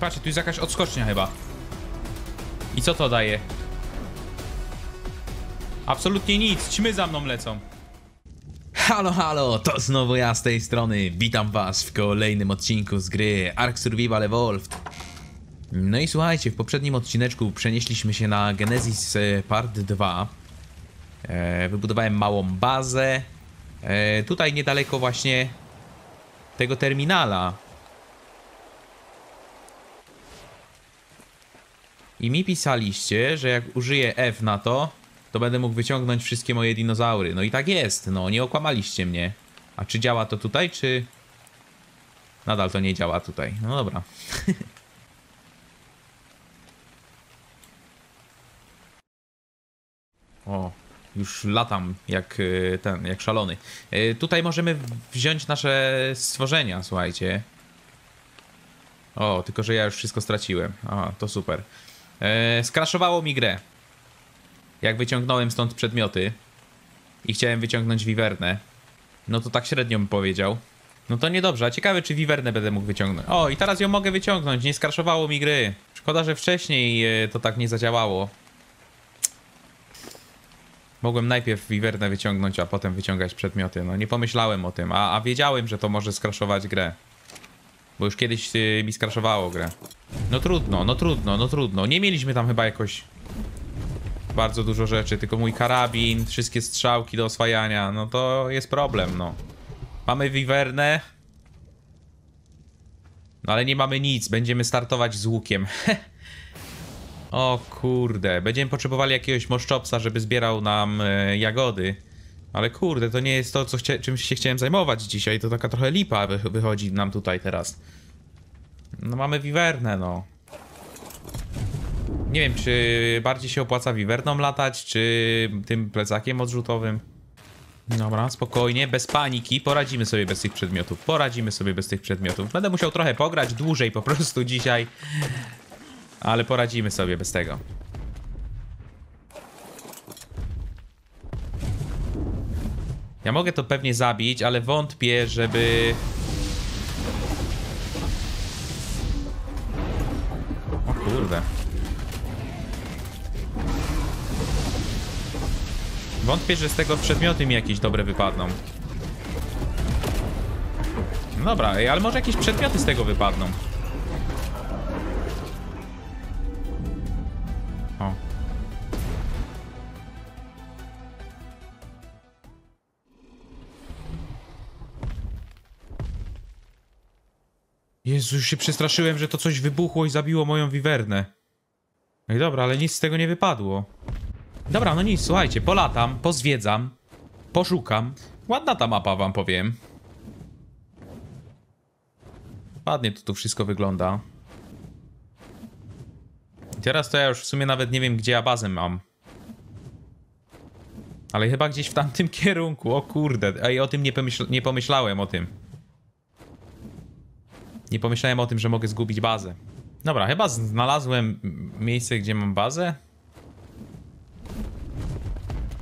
I patrzcie, tu jest jakaś odskocznia chyba. I co to daje? Absolutnie nic, ćmy za mną lecą. Halo, halo, to znowu ja z tej strony. Witam was w kolejnym odcinku z gry ARK Survival Evolved. No i słuchajcie, w poprzednim odcineczku przenieśliśmy się na Genesis Part 2. Wybudowałem małą bazę. Tutaj niedaleko właśnie tego terminala. I mi pisaliście, że jak użyję F na to, to będę mógł wyciągnąć wszystkie moje dinozaury. No i tak jest, no nie okłamaliście mnie. A czy działa to tutaj, czy... Nadal to nie działa tutaj, no dobra. O, już latam jak ten, jak szalony. Tutaj możemy wziąć nasze stworzenia, słuchajcie. O, tylko że ja już wszystko straciłem. A, to super. Skraszowało mi grę, jak wyciągnąłem stąd przedmioty i chciałem wyciągnąć wiwernę. No to tak średnio bym powiedział. No to niedobrze, a ciekawe czy wiwernę będę mógł wyciągnąć. O, i teraz ją mogę wyciągnąć, nie skraszowało mi gry. Szkoda, że wcześniej to tak nie zadziałało. Mogłem najpierw wiwernę wyciągnąć, a potem wyciągać przedmioty. No nie pomyślałem o tym, a wiedziałem, że to może skraszować grę. Bo już kiedyś mi skraszowało grę. No trudno, no trudno, no trudno. Nie mieliśmy tam chyba jakoś bardzo dużo rzeczy, tylko mój karabin, wszystkie strzałki do oswajania, no to jest problem, no. Mamy wiwernę. No ale nie mamy nic, będziemy startować z łukiem. O kurde, będziemy potrzebowali jakiegoś moszczopsa, żeby zbierał nam jagody. Ale kurde, to nie jest to, co czymś się chciałem zajmować dzisiaj, to taka trochę lipa wychodzi nam tutaj teraz. No mamy wiwernę, no. Nie wiem, czy bardziej się opłaca wiwerną latać, czy tym plecakiem odrzutowym. Dobra, spokojnie, bez paniki, poradzimy sobie bez tych przedmiotów, poradzimy sobie bez tych przedmiotów. Będę musiał trochę pograć, dłużej po prostu dzisiaj. Ale poradzimy sobie bez tego. Ja mogę to pewnie zabić, ale wątpię, żeby... O kurde. Wątpię, że z tego przedmioty mi jakieś dobre wypadną. No dobra, ale może jakieś przedmioty z tego wypadną. O. Jezu, już się przestraszyłem, że to coś wybuchło i zabiło moją wiwernę. No i dobra, ale nic z tego nie wypadło. Dobra, no nic, słuchajcie, polatam, pozwiedzam, poszukam. Ładna ta mapa, wam powiem. Ładnie to tu wszystko wygląda. I teraz to ja już w sumie nawet nie wiem, gdzie ja bazę mam. Ale chyba gdzieś w tamtym kierunku, o kurde. Ej, o tym nie pomyślałem o tym. Nie pomyślałem o tym, że mogę zgubić bazę. Dobra, chyba znalazłem miejsce, gdzie mam bazę.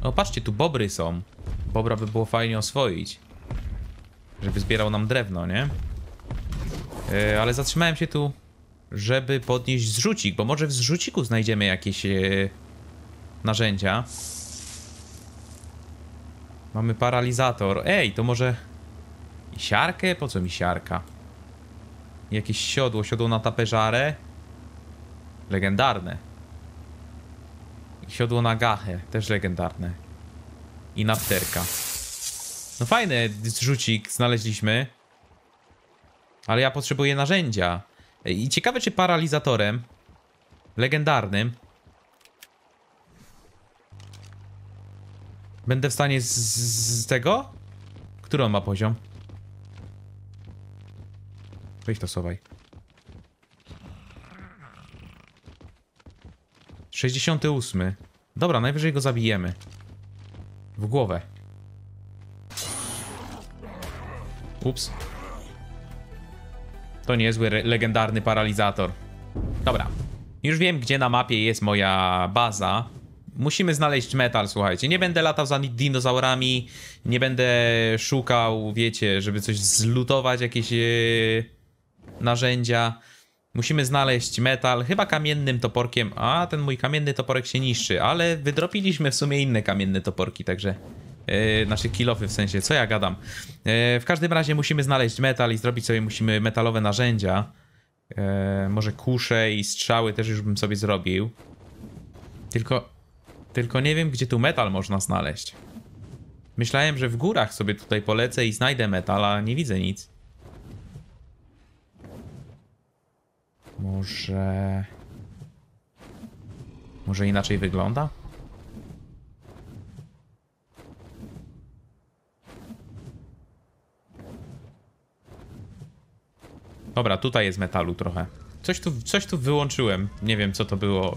O, patrzcie, tu bobry są. Bobra by było fajnie oswoić. Żeby zbierał nam drewno, nie? Ale zatrzymałem się tu, żeby podnieść zrzucik, bo może w zrzuciku znajdziemy jakieś narzędzia. Mamy paralizator. Ej, to może... Siarkę? Po co mi siarka? Jakieś siodło, siodło na tapeżarę. Legendarne. Siodło na gachę, też legendarne. I napterka. No fajny zrzucik znaleźliśmy. Ale ja potrzebuję narzędzia. I ciekawe, czy paralizatorem legendarnym będę w stanie z tego? Który on ma poziom? Weź to sowaj. 68. Dobra, najwyżej go zabijemy. W głowę. Ups. To niezły legendarny paralizator. Dobra. Już wiem, gdzie na mapie jest moja baza. Musimy znaleźć metal, słuchajcie. Nie będę latał za dinozaurami. Nie będę szukał, wiecie, żeby coś zlutować, jakieś narzędzia. Musimy znaleźć metal, chyba kamiennym toporkiem. A, ten mój kamienny toporek się niszczy, ale wydropiliśmy w sumie inne kamienne toporki, także... Nasze kilofy w sensie, co ja gadam. W każdym razie musimy znaleźć metal i zrobić sobie musimy metalowe narzędzia. Może kusze i strzały też już bym sobie zrobił. Tylko nie wiem, gdzie tu metal można znaleźć. Myślałem, że w górach sobie tutaj polecę i znajdę metal, a nie widzę nic. Może inaczej wygląda? Dobra, tutaj jest metalu trochę. Coś tu wyłączyłem. Nie wiem, co to było,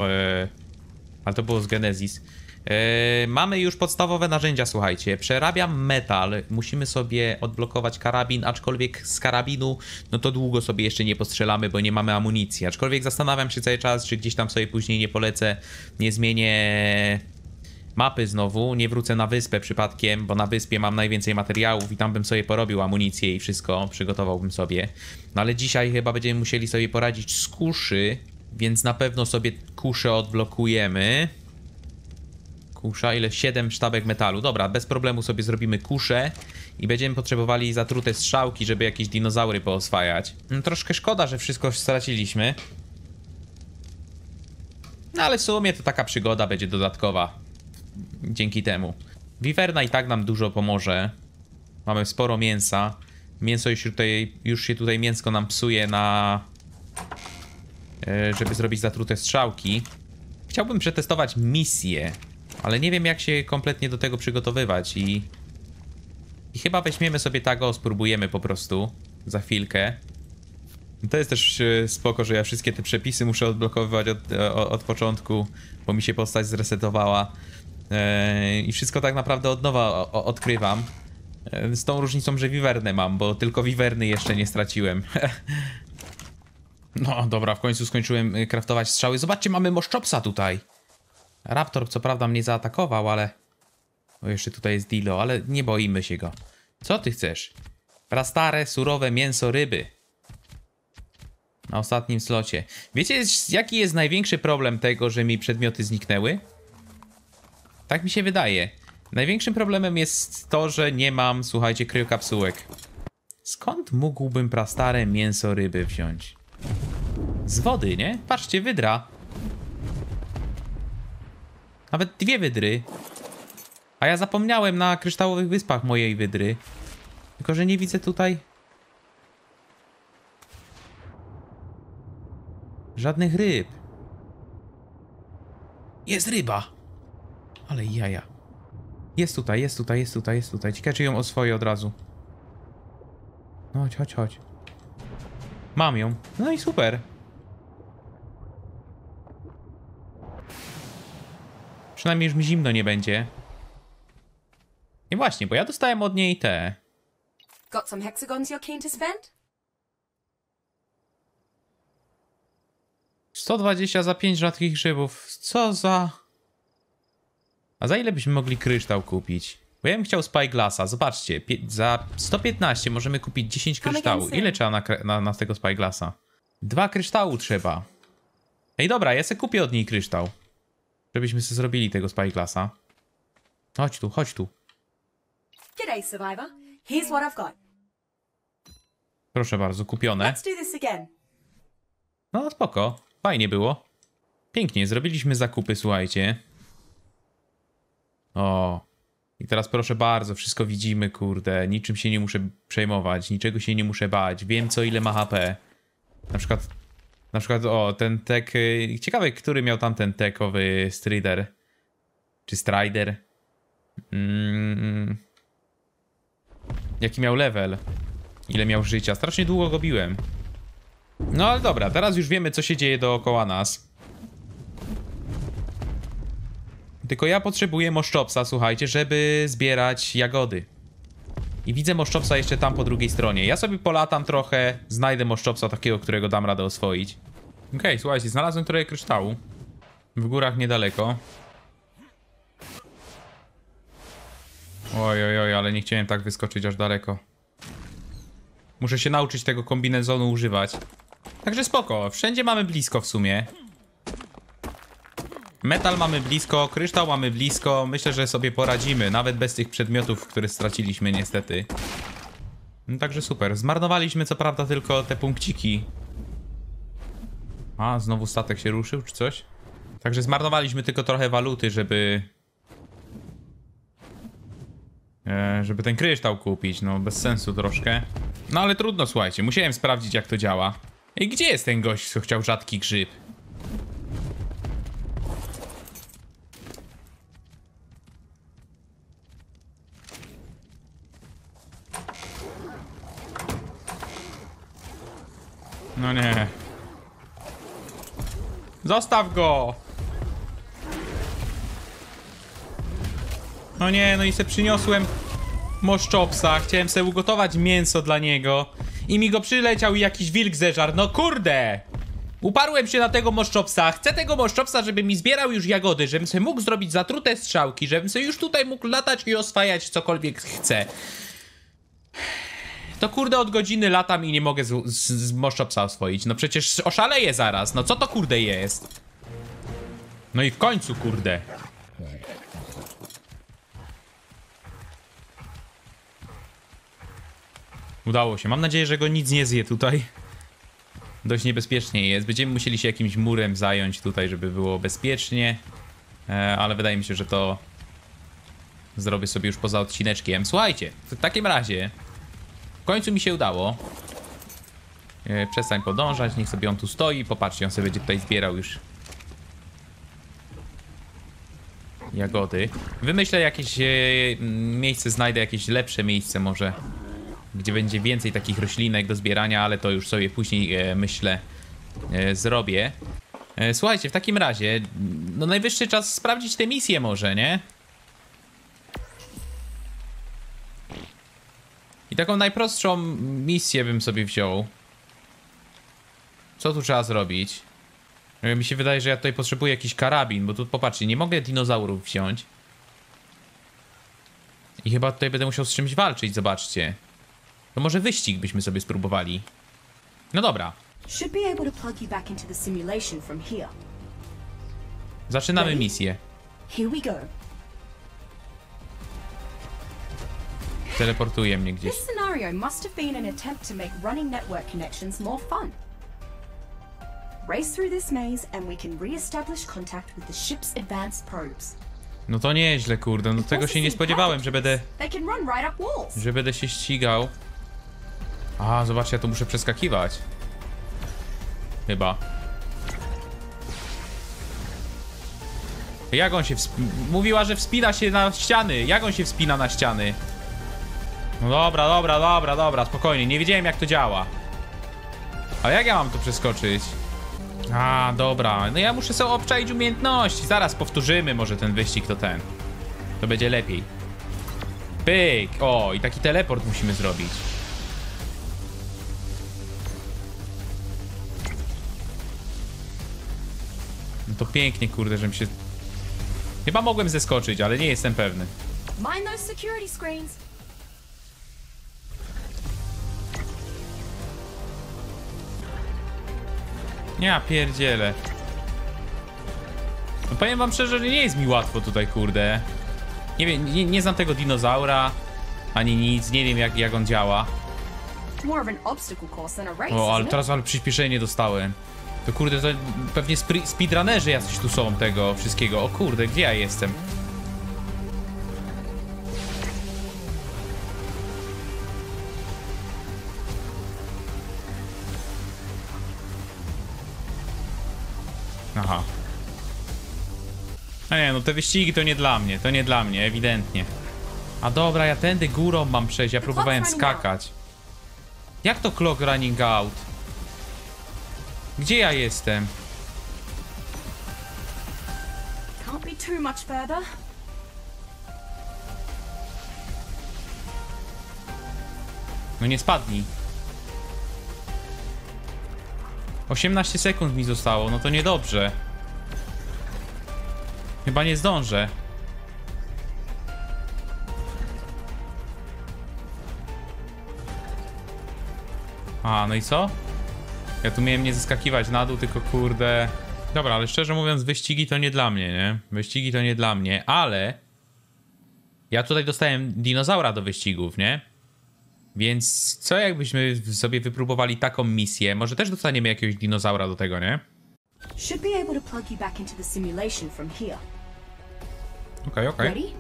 ale to było z Genesis. Mamy już podstawowe narzędzia, słuchajcie. Przerabiam metal. Musimy sobie odblokować karabin, aczkolwiek z karabinu, no to długo sobie jeszcze nie postrzelamy, bo nie mamy amunicji. Aczkolwiek zastanawiam się cały czas, czy gdzieś tam sobie później nie polecę, nie zmienię mapy znowu, nie wrócę na wyspę przypadkiem, bo na wyspie mam najwięcej materiałów i tam bym sobie porobił amunicję i wszystko, przygotowałbym sobie. No ale dzisiaj chyba będziemy musieli sobie poradzić z kuszy, więc na pewno sobie kuszę odblokujemy. Kusza, ile? 7 sztabek metalu. Dobra, bez problemu sobie zrobimy kuszę i będziemy potrzebowali zatrute strzałki, żeby jakieś dinozaury pooswajać. No, troszkę szkoda, że wszystko straciliśmy. No ale w sumie to taka przygoda będzie dodatkowa. Dzięki temu. Wiwerna i tak nam dużo pomoże. Mamy sporo mięsa. Mięso już się tutaj mięsko nam psuje na... żeby zrobić zatrute strzałki. Chciałbym przetestować misję, ale nie wiem, jak się kompletnie do tego przygotowywać i chyba weźmiemy sobie tego, spróbujemy po prostu za chwilkę. To jest też spoko, że ja wszystkie te przepisy muszę odblokowywać od początku, bo mi się postać zresetowała. I wszystko tak naprawdę od nowa odkrywam. Z tą różnicą, że wiwernę mam, bo tylko wiwerny jeszcze nie straciłem. No dobra, w końcu skończyłem craftować strzały. Zobaczcie, mamy moszczopsa tutaj. Raptor co prawda mnie zaatakował, ale... O, jeszcze tutaj jest Dilo, ale nie boimy się go. Co ty chcesz? Prastare, surowe mięso ryby. Na ostatnim slocie. Wiecie, jaki jest największy problem tego, że mi przedmioty zniknęły? Tak mi się wydaje. Największym problemem jest to, że nie mam, słuchajcie, kryokapsułek. Skąd mógłbym prastare mięso ryby wziąć? Z wody, nie? Patrzcie, wydra. Nawet dwie wydry. A ja zapomniałem na kryształowych wyspach mojej wydry. Tylko że nie widzę tutaj żadnych ryb. Jest ryba. Ale jaja. Jest tutaj. Ciekawe, czy ją oswoję od razu. No chodź. Mam ją. No i super. Przynajmniej już mi zimno nie będzie. I właśnie, bo ja dostałem od niej te... Got some hexagons you're keen to spend? 120 za 5 rzadkich grzybów. Co za... A za ile byśmy mogli kryształ kupić? Bo ja bym chciał Spyglassa. Zobaczcie, za 115 możemy kupić 10 kryształów. Ile trzeba na tego Spyglassa? 2 kryształu trzeba. Ej, dobra, ja se kupię od niej kryształ. Żebyśmy sobie zrobili tego Spyglassa. Chodź tu. Proszę bardzo, kupione. No spoko, fajnie było. Pięknie, zrobiliśmy zakupy, słuchajcie. O, i teraz proszę bardzo, wszystko widzimy, kurde, niczym się nie muszę przejmować, niczego się nie muszę bać, wiem co ile ma HP. Na przykład, o, ten tek, ciekawe, który miał tamten tekowy strider, czy strider, jaki miał level, ile miał życia, strasznie długo go biłem. No ale dobra, teraz już wiemy, co się dzieje dookoła nas. Tylko ja potrzebuję moszczopsa, słuchajcie, żeby zbierać jagody. I widzę moszczopsa jeszcze tam po drugiej stronie. Ja sobie polatam trochę, znajdę moszczopsa takiego, którego dam radę oswoić. Okej, słuchajcie, znalazłem trochę kryształu. W górach niedaleko. Oj, ale nie chciałem tak wyskoczyć aż daleko. Muszę się nauczyć tego kombinezonu używać. Także spoko, wszędzie mamy blisko w sumie. Metal mamy blisko, kryształ mamy blisko. Myślę, że sobie poradzimy, nawet bez tych przedmiotów, które straciliśmy niestety. No, także super. Zmarnowaliśmy co prawda tylko te punkciki. A, znowu statek się ruszył czy coś? Także zmarnowaliśmy tylko trochę waluty, żeby ten kryształ kupić. No, bez sensu troszkę. No, ale trudno, słuchajcie. Musiałem sprawdzić, jak to działa. I gdzie jest ten gość, co chciał rzadki grzyb? No nie. Zostaw go! No nie, no i se przyniosłem moszczopsa. Chciałem se ugotować mięso dla niego. I mi go przyleciał i jakiś wilk zeżarł. No kurde! Uparłem się na tego moszczopsa. Chcę tego moszczopsa, żeby mi zbierał już jagody. Żebym sobie mógł zrobić zatrute strzałki. Żebym sobie już tutaj mógł latać i oswajać cokolwiek chcę. To kurde od godziny latam i nie mogę z moszczopsa oswoić. No przecież oszaleję zaraz. No co to kurde jest? No i w końcu kurde. Udało się. Mam nadzieję, że go nic nie zje tutaj. Dość niebezpiecznie jest. Będziemy musieli się jakimś murem zająć tutaj, żeby było bezpiecznie. Ale wydaje mi się, że to zrobię sobie już poza odcineczkiem. Słuchajcie, w takim razie w końcu mi się udało. Przestań podążać, niech sobie on tu stoi. Popatrzcie, on sobie będzie tutaj zbierał już jagody. Wymyślę jakieś miejsce, znajdę jakieś lepsze miejsce może, gdzie będzie więcej takich roślinek do zbierania, ale to już sobie później myślę zrobię. Słuchajcie, w takim razie no najwyższy czas sprawdzić tę misję może, nie? I taką najprostszą misję bym sobie wziął. Co tu trzeba zrobić? Mi się wydaje, że ja tutaj potrzebuję jakiś karabin, bo tu popatrzcie, nie mogę dinozaurów wziąć. I chyba tutaj będę musiał z czymś walczyć, zobaczcie. To może wyścig byśmy sobie spróbowali. No dobra. Zaczynamy misję. Teleportuje mnie gdzieś. No to nieźle, kurde. No tego się nie spodziewałem, że będę się ścigał. A, zobaczcie, ja tu muszę przeskakiwać. Chyba. Jak on się mówiła, że wspina się na ściany. Jak on się wspina na ściany? No dobra, spokojnie. Nie wiedziałem, jak to działa. A jak ja mam to przeskoczyć? A, dobra. No ja muszę sobie obczaić umiejętności. Zaraz powtórzymy może ten wyścig, to ten. To będzie lepiej. Pyk. O, i taki teleport musimy zrobić. No to pięknie, kurde, żebym się... Chyba mogłem zeskoczyć, ale nie jestem pewny. Mind those security screens. Ja pierdzielę. No powiem wam szczerze, że nie jest mi łatwo tutaj, kurde. Nie wiem, nie znam tego dinozaura, ani nic, nie wiem jak on działa. O, ale teraz przyspieszenie dostałem. To kurde, to pewnie speedrunnerzy jacyś tu są tego wszystkiego. O kurde, gdzie ja jestem? Aha. A nie, no te wyścigi to nie dla mnie, ewidentnie. A dobra, ja tędy górą mam przejść, ja próbowałem skakać. Jak to clock running out? Gdzie ja jestem? No nie spadnij. 18 sekund mi zostało, no to niedobrze. Chyba nie zdążę. A, no i co? Ja tu miałem nie zeskakiwać na dół, tylko kurde... Dobra, ale szczerze mówiąc, wyścigi to nie dla mnie, nie? Wyścigi to nie dla mnie, ale... Ja tutaj dostałem dinozaura do wyścigów, nie? Więc co jakbyśmy sobie wypróbowali taką misję? Może też dostaniemy jakiegoś dinozaura do tego, nie? Okej, okej.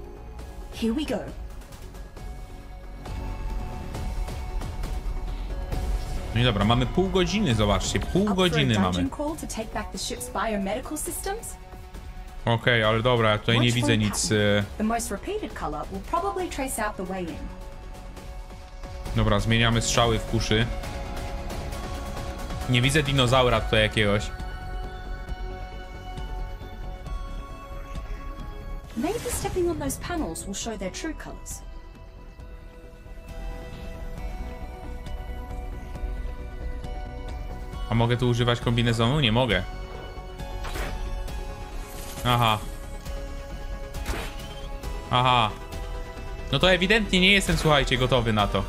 No i dobra, mamy pół godziny, zobaczcie, pół godziny mamy. Okej, ale dobra, ja tutaj nie widzę nic. Dobra, zmieniamy strzały w kuszy. Nie widzę dinozaura tutaj jakiegoś. A mogę tu używać kombinezonu? Nie mogę. Aha. Aha. No to ewidentnie nie jestem, słuchajcie, gotowy na to.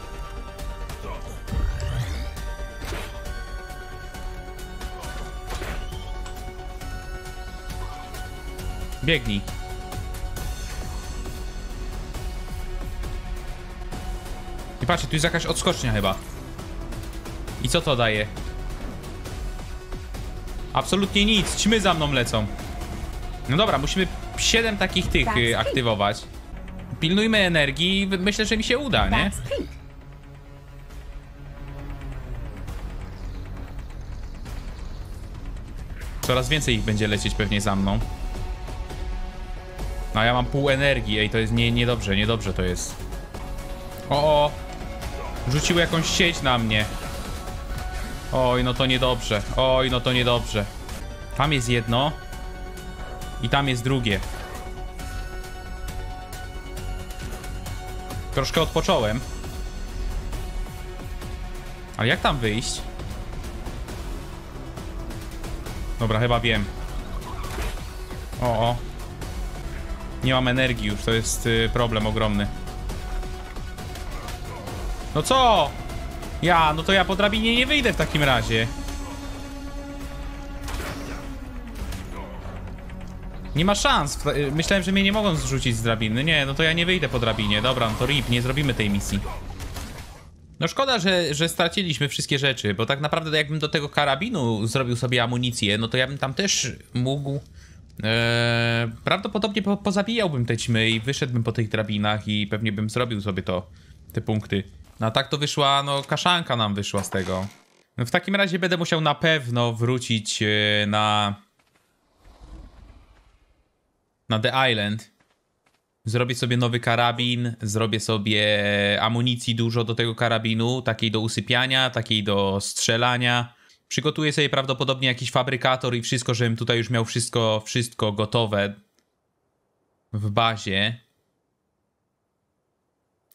Biegnij. I patrzcie, tu jest jakaś odskocznia chyba. I co to daje? Absolutnie nic, ćmy za mną lecą. No dobra, musimy 7 takich tych aktywować. Pilnujmy energii i myślę, że mi się uda, nie? Coraz więcej ich będzie lecieć pewnie za mną. A ja mam pół energii, ej, to jest niedobrze, niedobrze to jest. O, o! Rzuciły jakąś sieć na mnie. Oj, no to niedobrze, oj, no to niedobrze. Tam jest jedno. I tam jest drugie. Troszkę odpocząłem. Ale jak tam wyjść? Dobra, chyba wiem. O, o. Nie mam energii już, to jest problem ogromny. No co? Ja, no to ja po drabinie nie wyjdę w takim razie. Nie ma szans. Myślałem, że mnie nie mogą zrzucić z drabiny. Nie, no to ja nie wyjdę po drabinie. Dobra, no to RIP, nie zrobimy tej misji. No szkoda, że straciliśmy wszystkie rzeczy, bo tak naprawdę jakbym do tego karabinu zrobił sobie amunicję, no to ja bym tam też mógł... prawdopodobnie pozabijałbym te ćmy i wyszedłbym po tych drabinach i pewnie bym zrobił sobie to, te punkty. No a tak to wyszła, no kaszanka nam wyszła z tego. No w takim razie będę musiał na pewno wrócić na The Island. Zrobię sobie nowy karabin, zrobię sobie amunicji dużo do tego karabinu, takiej do usypiania, takiej do strzelania. Przygotuję sobie prawdopodobnie jakiś fabrykator i wszystko, żebym tutaj już miał wszystko gotowe w bazie.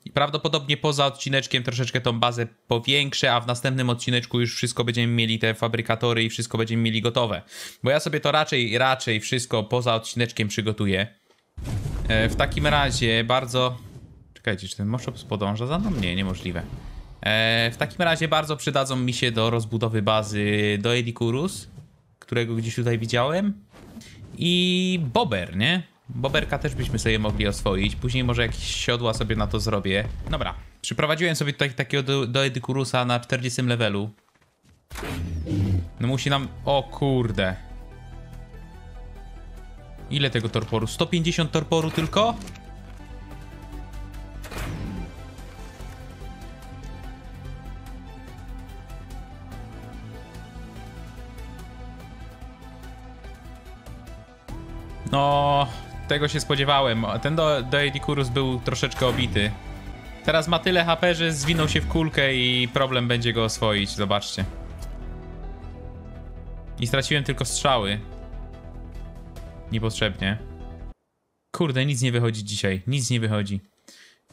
I prawdopodobnie poza odcineczkiem troszeczkę tą bazę powiększę, a w następnym odcineczku już wszystko będziemy mieli, te fabrykatory i wszystko będziemy mieli gotowe. Bo ja sobie to raczej wszystko poza odcineczkiem przygotuję. W takim razie bardzo... Czekajcie, czy ten moshop podąża za mną? Nie, niemożliwe. W takim razie bardzo przydadzą mi się do rozbudowy bazy Doedicurus, którego gdzieś tutaj widziałem. I bober, nie? Boberka też byśmy sobie mogli oswoić. Później może jakieś siodła sobie na to zrobię. Dobra, przyprowadziłem sobie tutaj takiego Doedicurusa na 40 levelu. No musi nam... O kurde. Ile tego torporu? 150 torporu tylko? No, tego się spodziewałem. Ten Doedicurus był troszeczkę obity. Teraz ma tyle HP, że zwinął się w kulkę i problem będzie go oswoić, zobaczcie. I straciłem tylko strzały. Niepotrzebnie. Kurde, nic nie wychodzi dzisiaj, nic nie wychodzi.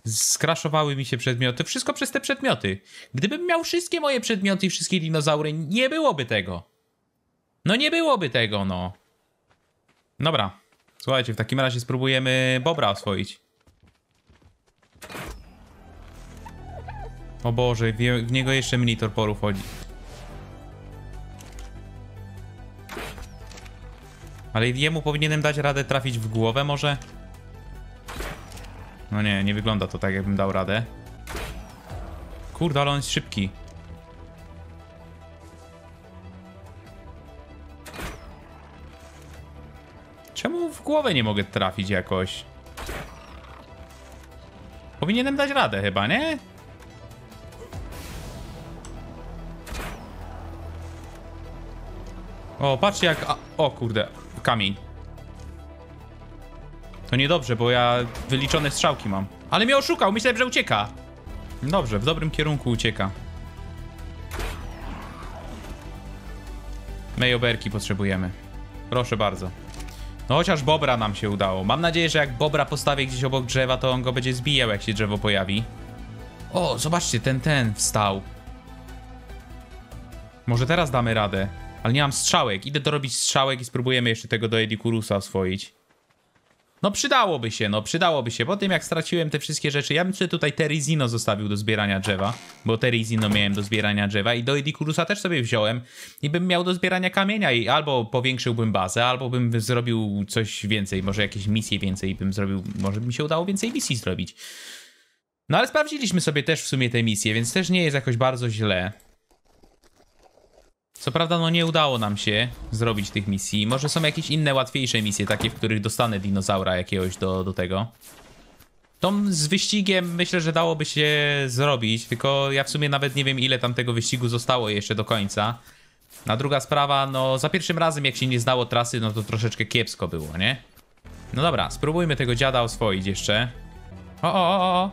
Skraszowały mi się przedmioty, wszystko przez te przedmioty. Gdybym miał wszystkie moje przedmioty i wszystkie dinozaury, nie byłoby tego. No nie byłoby tego, no. Dobra. Słuchajcie, w takim razie spróbujemy bobra oswoić. O Boże, w niego jeszcze mniej torporów chodzi. Ale jemu powinienem dać radę trafić w głowę może? No nie, nie wygląda to tak, jakbym dał radę. Kurde, ale on jest szybki. Czemu w głowę nie mogę trafić jakoś? Powinienem dać radę chyba, nie? O, patrzcie jak... A, o kurde, kamień. To niedobrze, bo ja wyliczone strzałki mam. Ale mnie oszukał, myślałem, że ucieka. Dobrze, w dobrym kierunku ucieka. Mejoberki potrzebujemy. Proszę bardzo. No chociaż bobra nam się udało. Mam nadzieję, że jak bobra postawię gdzieś obok drzewa, to on go będzie zbijał, jak się drzewo pojawi. O, zobaczcie, ten wstał. Może teraz damy radę. Ale nie mam strzałek. Idę dorobić strzałek i spróbujemy jeszcze tego Doedicurusa oswoić. No przydałoby się, Po tym jak straciłem te wszystkie rzeczy, ja bym sobie tutaj Terizino zostawił do zbierania drzewa. Bo Terizino miałem do zbierania drzewa i Doedicurusa też sobie wziąłem. I bym miał do zbierania kamienia i albo powiększyłbym bazę, albo bym zrobił coś więcej. Może jakieś misje więcej bym zrobił. Może by mi się udało więcej misji zrobić. No ale sprawdziliśmy sobie też w sumie te misje, więc też nie jest jakoś bardzo źle. Co prawda, no nie udało nam się zrobić tych misji. Może są jakieś inne, łatwiejsze misje, takie, w których dostanę dinozaura jakiegoś do tego. Tą z wyścigiem myślę, że dałoby się zrobić, tylko ja w sumie nawet nie wiem, ile tam tego wyścigu zostało jeszcze do końca. A druga sprawa, no za pierwszym razem, jak się nie znało trasy, no to troszeczkę kiepsko było, nie? No dobra, spróbujmy tego dziada oswoić jeszcze. O.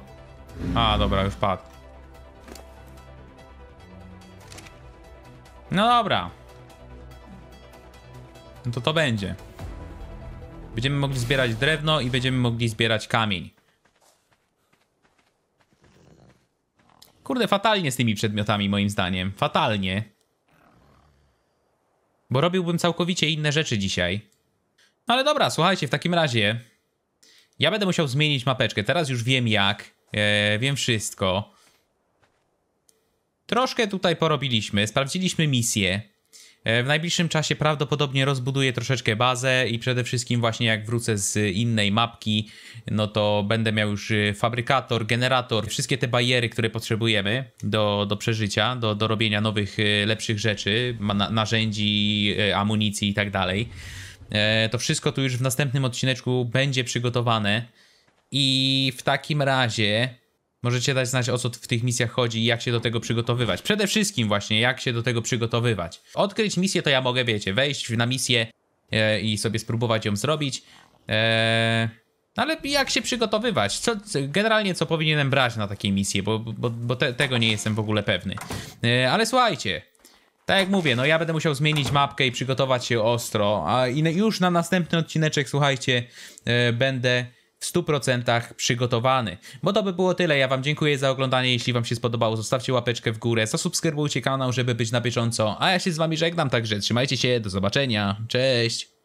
A, dobra, już padł. No dobra. No to będzie. Będziemy mogli zbierać drewno i będziemy mogli zbierać kamień. Kurde, fatalnie z tymi przedmiotami moim zdaniem. Fatalnie. Bo robiłbym całkowicie inne rzeczy dzisiaj. No ale dobra, słuchajcie, w takim razie ja będę musiał zmienić mapeczkę. Teraz już wiem jak. Wiem wszystko. Troszkę tutaj porobiliśmy, sprawdziliśmy misję. W najbliższym czasie prawdopodobnie rozbuduję troszeczkę bazę i przede wszystkim właśnie jak wrócę z innej mapki, no to będę miał już fabrykator, generator, wszystkie te bariery, które potrzebujemy do przeżycia, do robienia nowych, lepszych rzeczy, narzędzi, amunicji i tak dalej. To wszystko tu już w następnym odcineczku będzie przygotowane i w takim razie... Możecie dać znać, o co w tych misjach chodzi i jak się do tego przygotowywać. Przede wszystkim właśnie, jak się do tego przygotowywać. Odkryć misję to ja mogę, wiecie, wejść na misję i sobie spróbować ją zrobić. Ale jak się przygotowywać? Generalnie co powinienem brać na takiej misji, bo tego nie jestem w ogóle pewny. Ale słuchajcie, tak jak mówię, no ja będę musiał zmienić mapkę i przygotować się ostro. A już na następny odcineczek, słuchajcie, będę... w 100% przygotowany. Bo to by było tyle. Ja wam dziękuję za oglądanie. Jeśli wam się spodobało, zostawcie łapeczkę w górę. Zasubskrybujcie kanał, żeby być na bieżąco. A ja się z wami żegnam, także trzymajcie się. Do zobaczenia. Cześć!